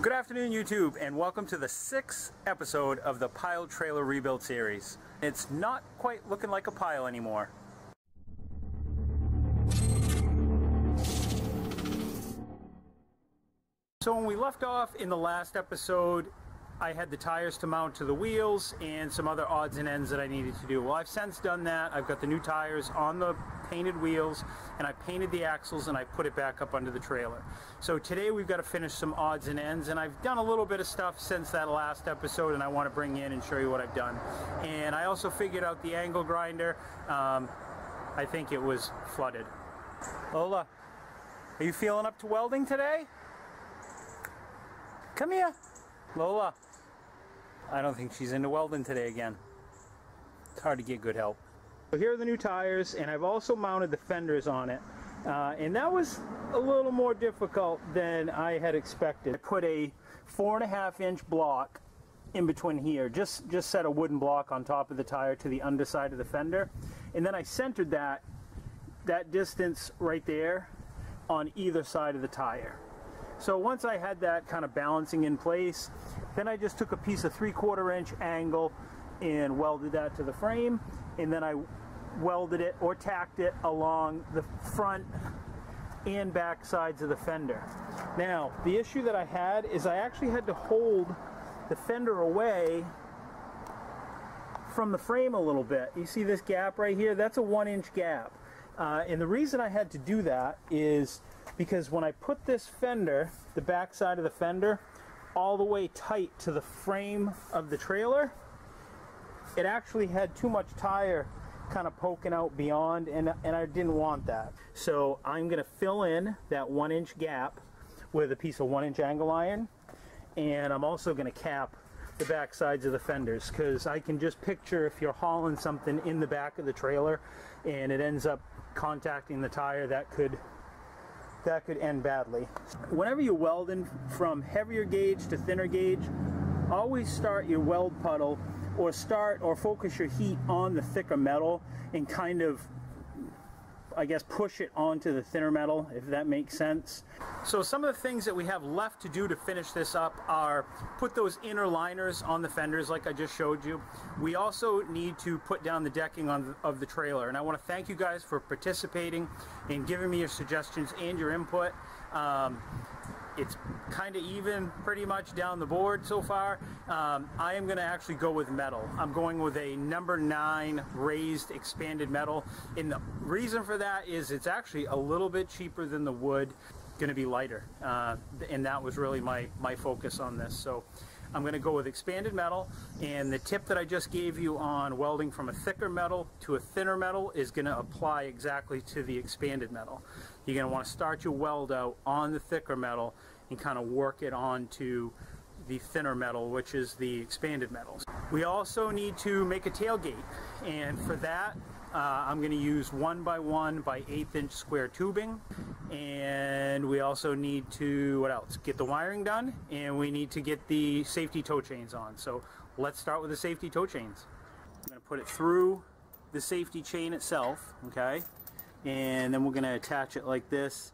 Good afternoon, YouTube, and welcome to the 6th episode of the PILE trailer rebuild series. It's not quite looking like a pile anymore. So when we left off in the last episode, I had the tires to mount to the wheels and some other odds and ends that I needed to do. Well, I've since done that. I've got the new tires on the painted wheels, and I painted the axles, and I put it back up under the trailer. So today we've got to finish some odds and ends, and I've done a little bit of stuff since that last episode, and I want to bring in and show you what I've done. And I also figured out the angle grinder. I think it was flooded. Lola, are you feeling up to welding today? Come here, Lola. I don't think she's into welding today again. It's hard to get good help. So here are the new tires, and I've also mounted the fenders on it. And that was a little more difficult than I had expected. I put a 4.5-inch block in between here. Just set a wooden block on top of the tire to the underside of the fender. And then I centered that distance right there on either side of the tire. So once I had that kind of balancing in place, then I just took a piece of 3/4-inch angle and welded that to the frame, and then I welded it or tacked it along the front and back sides of the fender. Now, the issue that I had is I actually had to hold the fender away from the frame a little bit. You see this gap right here? That's a 1-inch gap. And the reason I had to do that is because when I put this fender, the back side of the fender, all the way tight to the frame of the trailer, it actually had too much tire kind of poking out beyond, and I didn't want that. So I'm gonna fill in that 1-inch gap with a piece of 1-inch angle iron, and I'm also gonna cap the back sides of the fenders, because I can just picture if you're hauling something in the back of the trailer and it ends up contacting the tire, that could end badly. Whenever you're welding from heavier gauge to thinner gauge, always start your weld puddle or start or focus your heat on the thicker metal and kind of, I guess, push it onto the thinner metal, if that makes sense. So some of the things that we have left to do to finish this up are put those inner liners on the fenders like I just showed you. We also need to put down the decking of the trailer, and I want to thank you guys for participating and giving me your suggestions and your input. It's kind of even pretty much down the board so far. I am gonna actually go with metal. I'm going with a number 9 raised expanded metal. And the reason for that is it's actually a little bit cheaper than the wood, gonna be lighter. And that was really my focus on this. So I'm gonna go with expanded metal. And the tip that I just gave you on welding from a thicker metal to a thinner metal is gonna apply exactly to the expanded metal. You're gonna wanna start your weld out on the thicker metal and kind of work it onto the thinner metal, which is the expanded metals. We also need to make a tailgate, and for that I'm going to use 1x1x 1/8-inch square tubing, and we also need to, what else, get the wiring done, and we need to get the safety toe chains on. So let's start with the safety toe chains. I'm going to put it through the safety chain itself, okay, and then we're going to attach it like this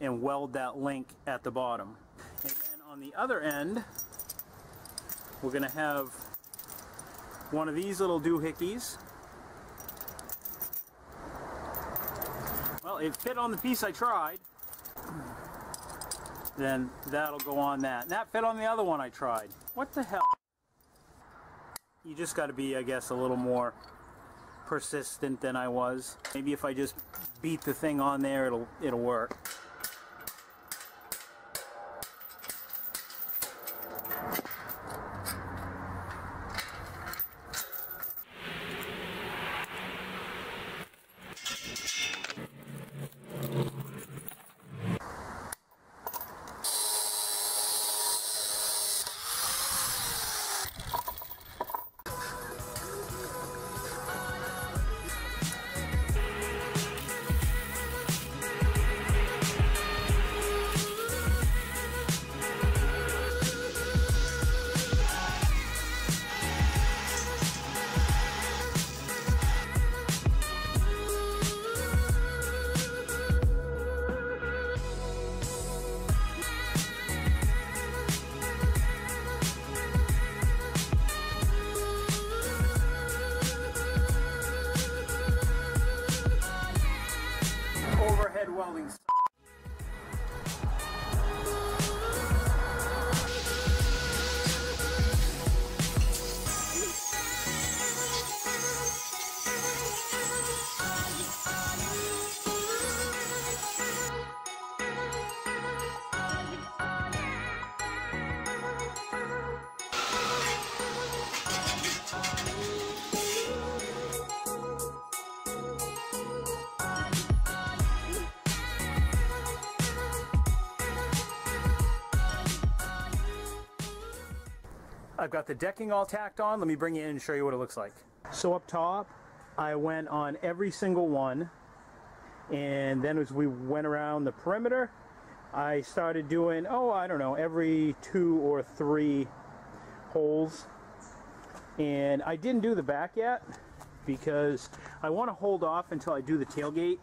and weld that link at the bottom. And then on the other end, we're gonna have one of these little doohickeys. Well, it fit on the piece I tried. Then that'll go on that. And that fit on the other one I tried. What the hell? You just gotta be, I guess, a little more persistent than I was. Maybe if I just beat the thing on there, it'll work. I've got the decking all tacked on. Let me bring you in and show you what it looks like. So up top, I went on every single one, and then as we went around the perimeter, I started doing, oh, I don't know, every 2 or 3 holes. And I didn't do the back yet because I want to hold off until I do the tailgate.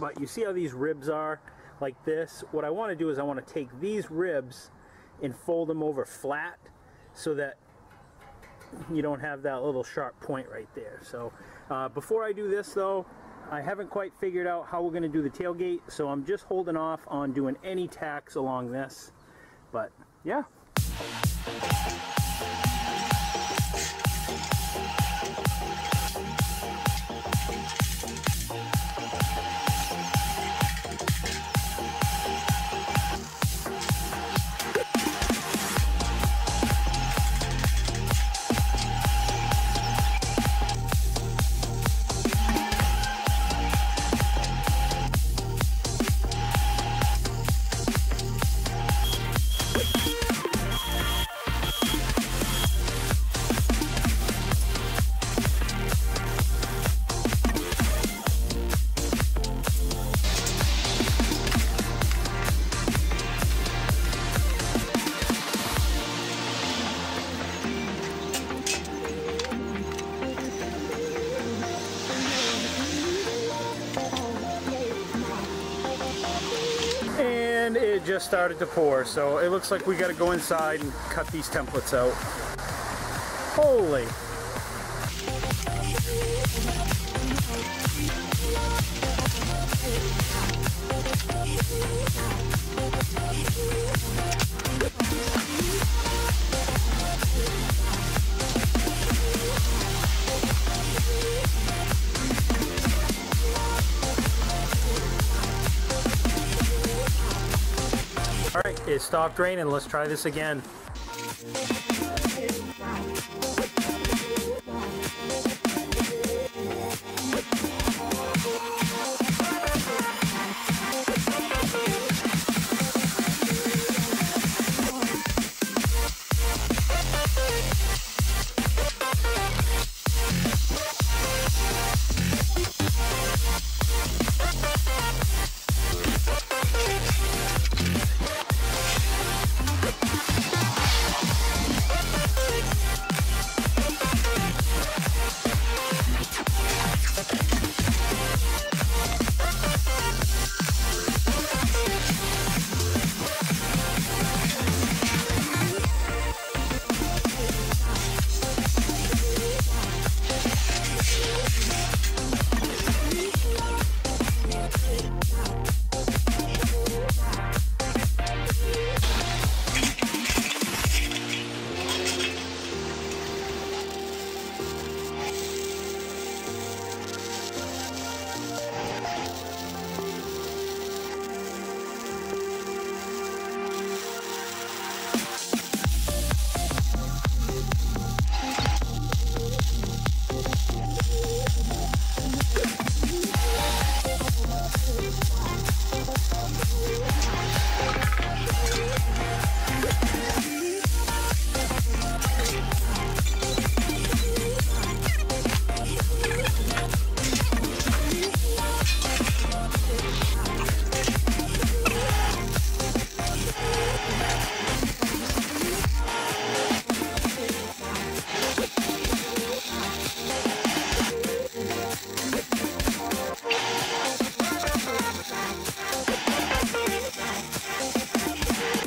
But you see how these ribs are like this? What I want to do is I want to take these ribs and fold them over flat so that you don't have that little sharp point right there. So before I do this though, I haven't quite figured out how we're going to do the tailgate, so I'm just holding off on doing any tacks along this. But yeah. And it just started to pour, so it looks like we got to go inside and cut these templates out. Holy! Alright, it stopped raining. Let's try this again.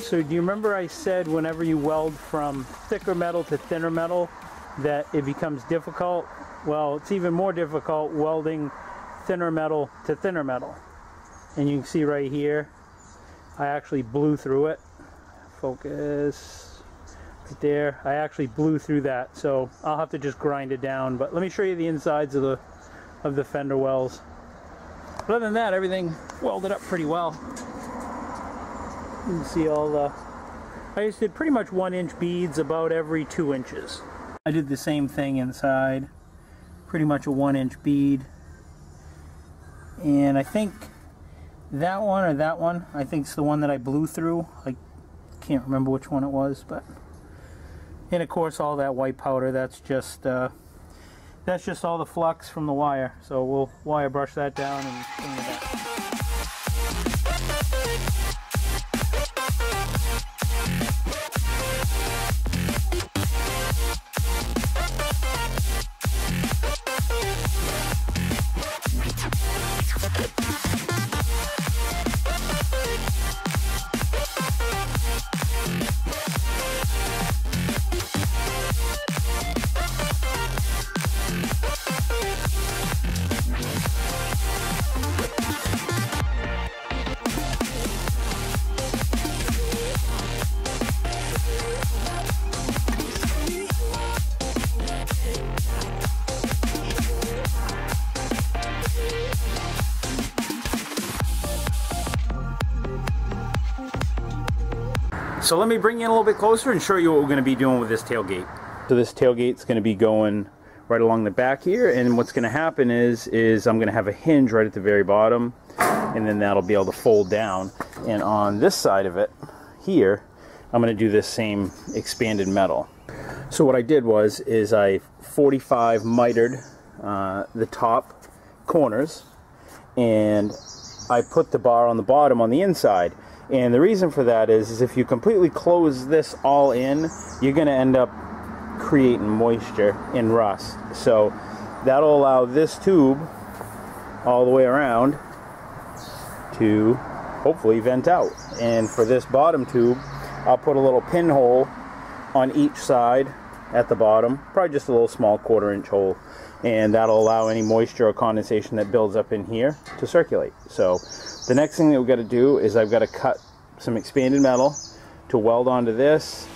So do you remember I said whenever you weld from thicker metal to thinner metal that it becomes difficult? Well, it's even more difficult welding thinner metal to thinner metal. And you can see right here, I actually blew through it. Focus right there. I actually blew through that, so I'll have to just grind it down. But let me show you the insides of the fender wells. But other than that, everything welded up pretty well. You can see all the, I just did pretty much 1-inch beads about every 2 inches. I did the same thing inside, pretty much a 1-inch bead. And I think that one or that one, I think it's the one that I blew through. I can't remember which one it was, but And of course all that white powder, that's just all the flux from the wire. So we'll wire brush that down and clean it up. So let me bring you in a little bit closer and show you what we're going to be doing with this tailgate. So this tailgate's going to be going right along the back here, and what's going to happen is I'm going to have a hinge right at the very bottom, and then that'll be able to fold down. And on this side of it here, I'm going to do this same expanded metal. So what I did was I 45 mitered the top corners, and I put the bar on the bottom on the inside. And the reason for that is if you completely close this all in, you're going to end up creating moisture and rust. So that'll allow this tube all the way around to hopefully vent out. And for this bottom tube, I'll put a little pinhole on each side at the bottom, probably just a little small 1/4-inch hole, and that'll allow any moisture or condensation that builds up in here to circulate. So the next thing that we've got to do is I've got to cut some expanded metal to weld onto this.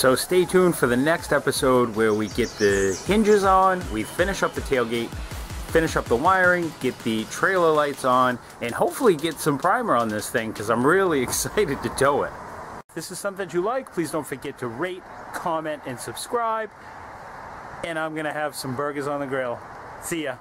So stay tuned for the next episode where we get the hinges on, we finish up the tailgate, finish up the wiring, get the trailer lights on, and hopefully get some primer on this thing because I'm really excited to tow it. If this is something that you like, please don't forget to rate, comment, and subscribe. And I'm going to have some burgers on the grill. See ya.